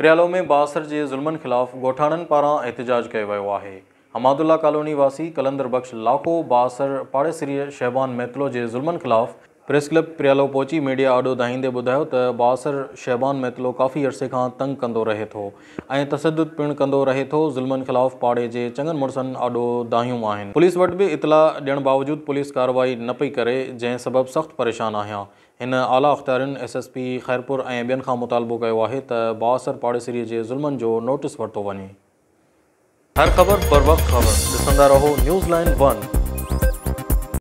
प्रियालो में बासर के ज़ुल्मनि ख़िलाफ़ ॻोठाणनि पारां एहतिजाज कयो वियो आहे। हमादुल्ला कॉलोनी वासी कलंदर बख्श लाको बासर पाड़ेसरी शहबान महतलो के ज़ुल्मनि ख़िलाफ़ प्रेस क्लब प्रियालो पहुची मीडिया आडो दाहींदे बुधायो त बासर शहबान महतलो काफ़ी अरसे खां तंग कंदो रहे थो ऐं तसद्दुद पिण कंदो रहे थो। ज़ुल्मनि ख़िलाफ़ पाड़े के चङनि मुड़सनि आडो दाहियूं आहिनि। पुलिस वटि बि इतला ॾियण बावजूद पुलिस कार्रवाई न पई करे, जंहिं सबबि सख़्त परेशान आहियां। इन आला अख्तियारनि SSP ख़ैरपुर ऐं ॿियनि खां मुतालबो कयो आहे त बासर पाड़ेसरी जे ज़ुल्मनि जो नोटिस वरितो वञे। हर ख़बर बर वक्त ख़बर ॾिसंदा रहो न्यूज़ लाइन 1।